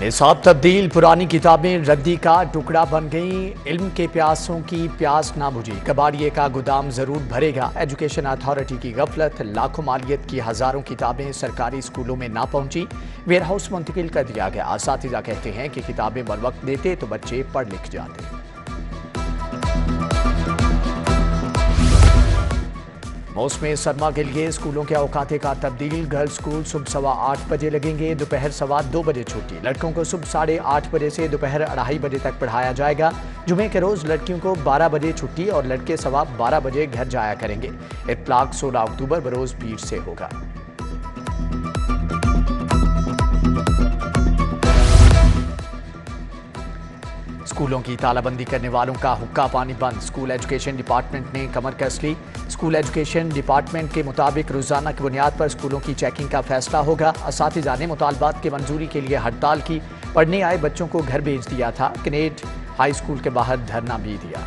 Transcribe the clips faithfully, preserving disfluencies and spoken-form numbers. निसाब तब्दील, पुरानी किताबें रद्दी का टुकड़ा बन गईं, इल्म के प्यासों की प्यास ना बुझी, कबाड़िए का गोदाम जरूर भरेगा। एजुकेशन अथॉरिटी की गफलत, लाखों मालियत की हज़ारों किताबें सरकारी स्कूलों में ना पहुंची, वेयर हाउस मुंतकिल कर दिया गया। असातिज़ा कहते हैं कि किताबें बर वक्त देते तो बच्चे पढ़ लिख जाते। मौसम सरमा के लिए स्कूलों के औकात का तब्दील, गर्ल्स स्कूल सुबह सवा आठ बजे लगेंगे, दोपहर सवा दो बजे छुट्टी। लड़कों को सुबह साढ़े आठ बजे से दोपहर अढ़ाई बजे तक पढ़ाया जाएगा। जुमे के रोज़ लड़कियों को बारह बजे छुट्टी और लड़के सवा बारह बजे घर जाया करेंगे। इतलाक सोलह अक्टूबर बरोज़ पीर से होगा। स्कूलों की तालाबंदी करने वालों का हुक्का पानी बंद, स्कूल एजुकेशन डिपार्टमेंट ने कमर कस ली। स्कूल एजुकेशन डिपार्टमेंट के मुताबिक रोज़ाना की बुनियाद पर स्कूलों की चेकिंग का फैसला होगा। असातिज़ा ने मुतालबात की मंजूरी के लिए हड़ताल की, पढ़ने आए बच्चों को घर भेज दिया था। कनेट हाई स्कूल के बाहर धरना भी दिया।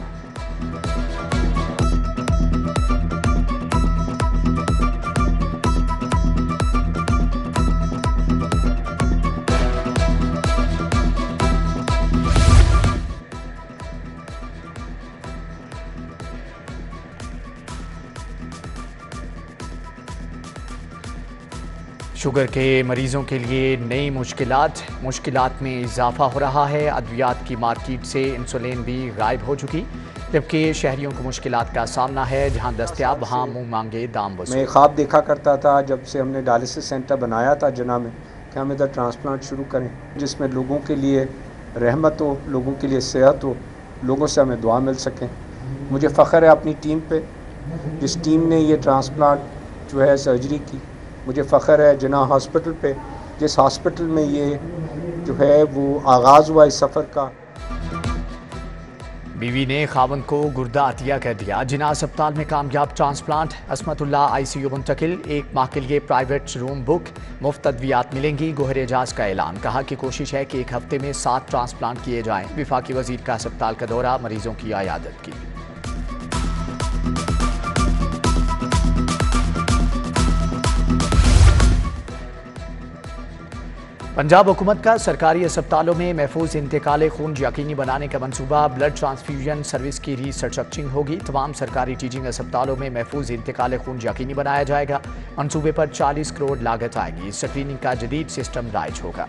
शुगर के मरीजों के लिए नई मुश्किलात मुश्किलात में इजाफा हो रहा है। अद्वियात की मार्केट से इंसुलिन भी गायब हो चुकी, जबकि शहरियों को मुश्किलात का सामना है। जहां दस्तियाब वहां मुँह मांगे दाम वसूल। मैं ख्वाब देखा करता था जब से हमने डायलिसिस सेंटर बनाया था जना में, कि हम इधर ट्रांसप्लांट शुरू करें, जिसमें लोगों के लिए रहमत हो, लोगों के लिए सेहत हो, लोगों से हमें दुआ मिल सकें। मुझे फ़ख्र है अपनी टीम पर, जिस टीम ने ये ट्रांसप्लांट जो है सर्जरी की। मुझे फ़ख्र है जना हॉस्पिटल पे, जिस हॉस्पिटल में ये जो है वो आगाज़ हुआ इस सफ़र का। बीवी ने खावन को गुर्दा अतिया कह दिया, जना अस्पताल में कामयाब transplant, Asmatullah I C U मुंतकिल, एक माह के लिए प्राइवेट रूम बुक, मुफ्त अद्वियात मिलेंगी। गोहर एजाज का ऐलान, कहा कि कोशिश है कि एक हफ्ते में सात ट्रांसप्लांट किए जाएँ। विफाकी वज़ीर का अस्पताल का दौरा, मरीजों की आयादत की। पंजाब हुकूमत का सरकारी अस्पतालों में महफूज इंतकाल खून यकीनी बनाने का मंसूबा, ब्लड ट्रांसफ्यूजन सर्विस की रिसर्चक्चिंग होगी। तमाम सरकारी टीचिंग अस्पतालों में महफूज इंतकाल खून यकीनी बनाया जाएगा। मंसूबे पर चालीस करोड़ लागत आएगी। स्क्रीनिंग का जदीद सिस्टम राइज होगा।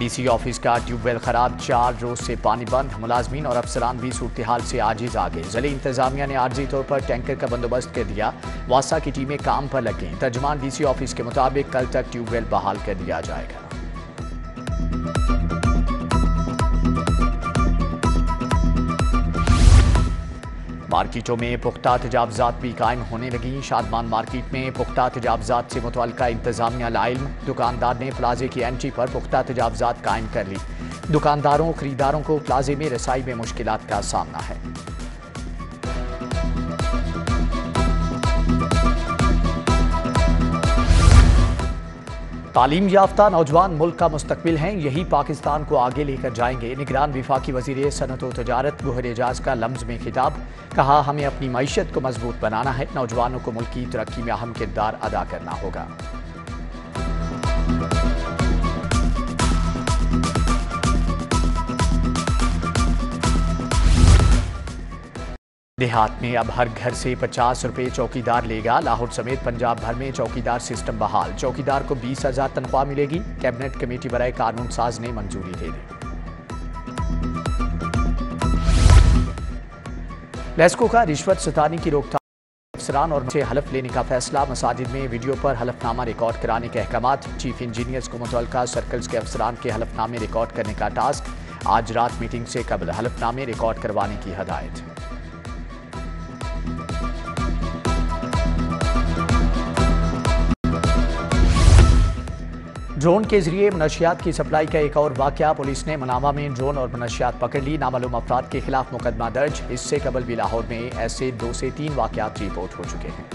डीसी ऑफिस का ट्यूबवेल खराब, चार रोज से पानी बंद, मुलाजमीन और अफसरान भी सूरत हाल से आजिज आ गए। जिले इंतजामिया ने आर्जी तौर पर टैंकर का बंदोबस्त कर दिया, वासा की टीमें काम पर लग गईं। तर्जमान डीसी ऑफिस के मुताबिक कल तक ट्यूबवेल बहाल कर दिया जाएगा। मार्केटों में पुख्ता तजावजात भी कायम होने लगीं। शादमान मार्केट में पुख्ता तजावजात से मुतल्लिका इंतजामिया लाइल्म, दुकानदार ने प्लाजे की एंट्री पर पुख्ता तजावजात कायम कर ली। दुकानदारों खरीदारों को प्लाजे में रसाई में मुश्किलात का सामना है। तालीम याफ्ता नौजवान मुल्क का मुस्तकबिल हैं, यही पाकिस्तान को आगे लेकर जाएंगे। निगरान विफाकी वज़ीर सनअत व तजारत गोहर एजाज का लम्ज़ में खिताब, कहा हमें अपनी मईशत को मजबूत बनाना है, नौजवानों को मुल्क की तरक्की में अहम किरदार अदा करना होगा। देहात में अब हर घर से पचास रुपये चौकीदार लेगा। लाहौर समेत पंजाब भर में चौकीदार सिस्टम बहाल, चौकीदार को बीस हज़ार तनख्वाह मिलेगी। कैबिनेट कमेटी बराए कानून साज ने मंजूरी दे दी। लेस्को का रिश्वत सतानी की रोकथाम, अफसरान और से हलफ लेने का फैसला, मसाजिद में वीडियो पर हलफनामा रिकॉर्ड कराने के अहकामात। चीफ इंजीनियर्स को मुतल्लिका सर्कल्स के अफसरान के हलफनामे रिकॉर्ड करने का टास्क, आज रात मीटिंग से कबल हलफनामे रिकॉर्ड करवाने की हदायत। ड्रोन के जरिए मनशियात की सप्लाई का एक और वाकया, पुलिस ने मनामा में ड्रोन और मनशियात पकड़ ली। नामालूम अफराद के खिलाफ मुकदमा दर्ज, इससे कबल भी लाहौर में ऐसे दो से तीन वाकयात रिपोर्ट हो चुके हैं।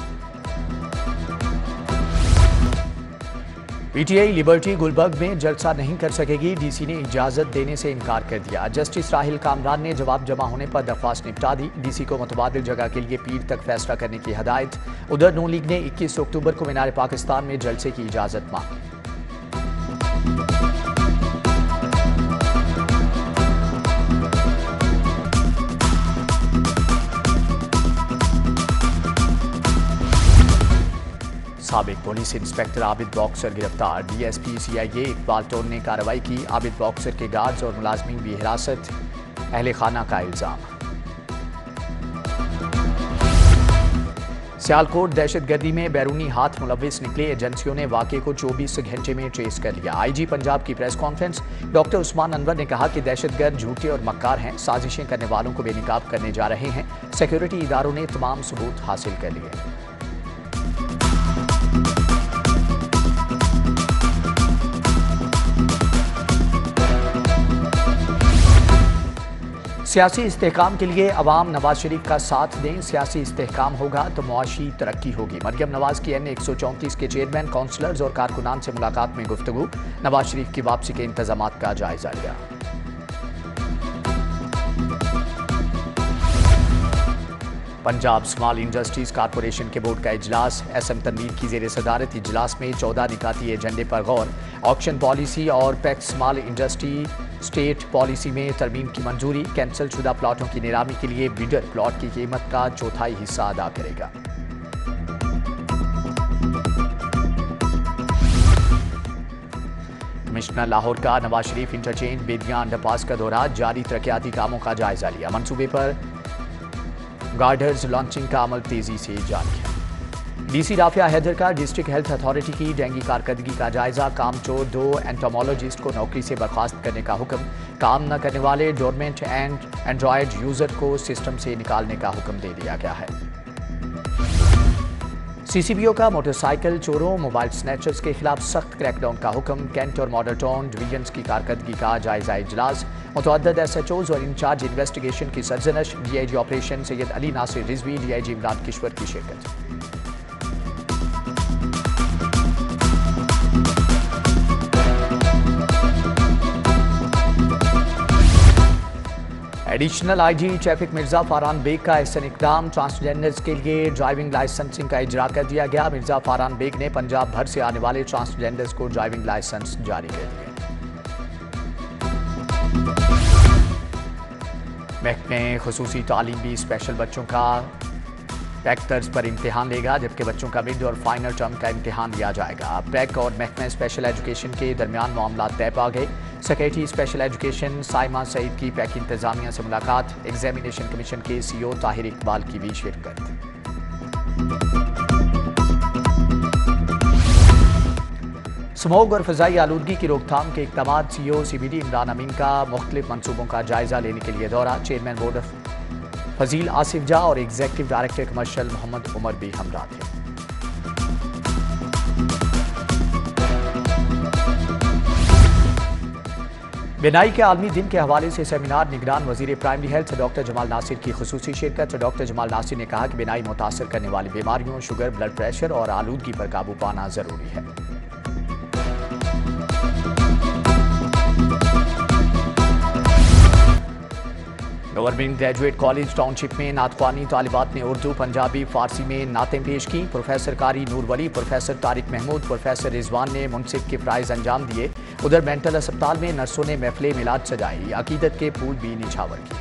पीटीआई लिबर्टी गुलबर्ग में जलसा नहीं कर सकेगी, डीसी ने इजाजत देने से इनकार कर दिया। जस्टिस राहिल कामरान ने जवाब जमा होने पर दरख्वास्त निपटा दी। डीसी को मुतबादिल जगह के लिए पीर तक फैसला करने की हदायत। उधर नून लीग ने इक्कीस अक्टूबर को मीनार पाकिस्तान में जलसे की इजाजत मांगी। साबिक पुलिस इंस्पेक्टर आबिद बॉक्सर गिरफ्तार। डीएसपी सीआईए इकबाल टोन ने कार्रवाई की। आबिद बॉक्सर के गार्ड्स और मुलाजमीन भी हिरासत, अहले खाना का इल्जाम। सियालकोट दहशतगर्दी में बैरूनी हाथ मुलविस निकले, एजेंसियों ने वाकये को चौबीस घंटे में ट्रेस कर लिया। आईजी पंजाब की press conference. Doctor Usman Anwar ने कहा कि दहशतगर्द झूठे और मक्कार हैं, साजिशें करने वालों को बेनकाब करने जा रहे हैं। सिक्योरिटी इदारों ने तमाम सबूत हासिल कर लिए। सियासी इस्तेहकाम के लिए अवाम नवाज शरीफ का साथ दें। सियासी इस्तेहकाम होगा तो मुआशी तरक्की होगी। मरियम नवाज की एन ए एक सौ चौंतीस के चेयरमैन, काउंसलर्स और कारकुनान से मुलाकात में गुफ्तगू। नवाज शरीफ की वापसी के इंतजाम का जायजा लिया। पंजाब स्मॉल इंडस्ट्रीज कारपोरेशन के बोर्ड का इजलास। एस एम तनवीर की जेर सदारत इजलास में चौदह निकाती एजेंडे पर गौर। ऑक्शन पॉलिसी और पैक्स स्मॉल इंडस्ट्री स्टेट पॉलिसी में तरमीम की मंजूरी। कैंसिल शुदा प्लॉटों की नीलामी के लिए बिडर प्लॉट की कीमत का चौथाई हिस्सा अदा करेगा। कमिश्नर लाहौर का नवाज शरीफ इंटरचेंज बेदियां अंडरपास का दौरा। जारी तरक्याती कामों का जायजा लिया। मनसूबे पर गार्डर्स लॉन्चिंग का अमल तेजी से जारी है। डीसी राफिया हैदर का डिस्ट्रिक्ट हेल्थ अथॉरिटी की डेंगू कारकर्दगी का जायजा। कामचोर दो एंटोमोलॉजिस्ट को नौकरी से बर्खास्त करने का हुक्म। काम न करने वाले डोरमेंट एंड एंड्रॉयड यूजर को सिस्टम से निकालने का हुक्म दे दिया गया है। सीसीबीओ का मोटरसाइकिल चोरों, मोबाइल स्नैचर्स के खिलाफ सख्त क्रैकडाउन का हुक्म। कैंट और मॉडल टाउन डिवीजन्स की कारकर्दगी का जायजा इजलास। मुतअद्दद एसएचओज और इंचार्ज इन्वेस्टिगेशन की सरजनश। DIG operation Syed Ali Nasir Rizvi, DIG Imran Kishwar की शिरकत। Additional IG traffic Mirza Farhan Baig का एहसन इकदाम। ट्रांसजेंडर्स के लिए ड्राइविंग लाइसेंसिंग का इजरा कर दिया गया। मिर्जा फारहान बेग ने पंजाब भर से आने वाले ट्रांसजेंडर्स को ड्राइविंग लाइसेंस जारी कर दिए। महकमे खुसूसी तालीम भी स्पेशल बच्चों का पैक तर्ज पर इम्तिहान लेगा, जबकि बच्चों का मिड और फाइनल टर्म का इम्तिहान लिया जाएगा। पैक और महकमा स्पेशल एजुकेशन के दरमियान मामला तय पा गए। Secretary special education Saima Saeed की पैक इंतजामिया से मुलाकात। एग्जामिनेशन कमीशन के सीईओ ताहिर इकबाल की भी शिरकत। स्मोग और फ़ज़ाई आलूदगी की रोकथाम के इक़दाम। सीईओ सीबीडी इमरान अमीन का मुख्तलिफ मनसूबों का जायजा लेने के लिए दौरा। Chairman board of Fazil Asif जा और executive director commercial Mohammad Umar भी हमरा थे। बेनाई के आलमी दिन के हवाले से सेमिनार। निगरान वजीर primary health doctor Jamal Nasir की खुसूसी शिरकत। डॉक्टर जमाल नासिर ने कहा कि बेनाई मुतासर करने वाली बीमारियों, शुगर, ब्लड प्रेशर और आलूदगी पर काबू पाना जरूरी है। गवर्नमेंट ग्रेजुएट कॉलेज टाउनशिप में नातवानी तालिबात ने उर्दू, पंजाबी, फारसी में नातें पेश की। Professor Qari Noor Wali, professor Tariq Mahmood, professor Rizwan ने मुनसिब के प्राइज अंजाम दिए। उधर मेंटल अस्पताल में नर्सों ने महफिल मिलाद सजाई। अकीदत के फूल भी निछावर किए।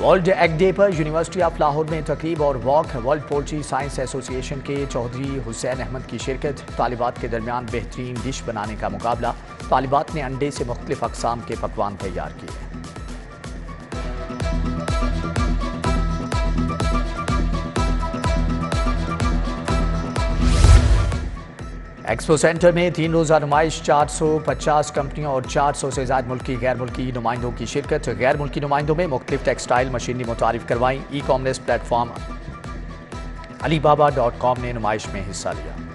वर्ल्ड एग डे पर यूनिवर्सिटी ऑफ लाहौर में तकरीब और walk. World poultry science association के चौधरी हुसैन अहमद की शिरकत। तालिबात के दरमियान बेहतरीन डिश बनाने का मुकाबला। तालिबात ने अंडे से मुख्तलिफ अकसाम के पकवान तैयार किए। एक्सपो सेंटर में तीन रोज़ा नुमाइश। चार सौ पचास कंपनियों और चार सौ से ज़्यादा मुल्की गैर मुल्की नुमाइंदों की शिरकत। गैर मुल्की नुमाइंदों में मुख्तलिफ टेक्सटाइल मशीनरी मुतारिफ करवाई। E commerce platform Alibaba dot com ने नुमाइश में हिस्सा लिया।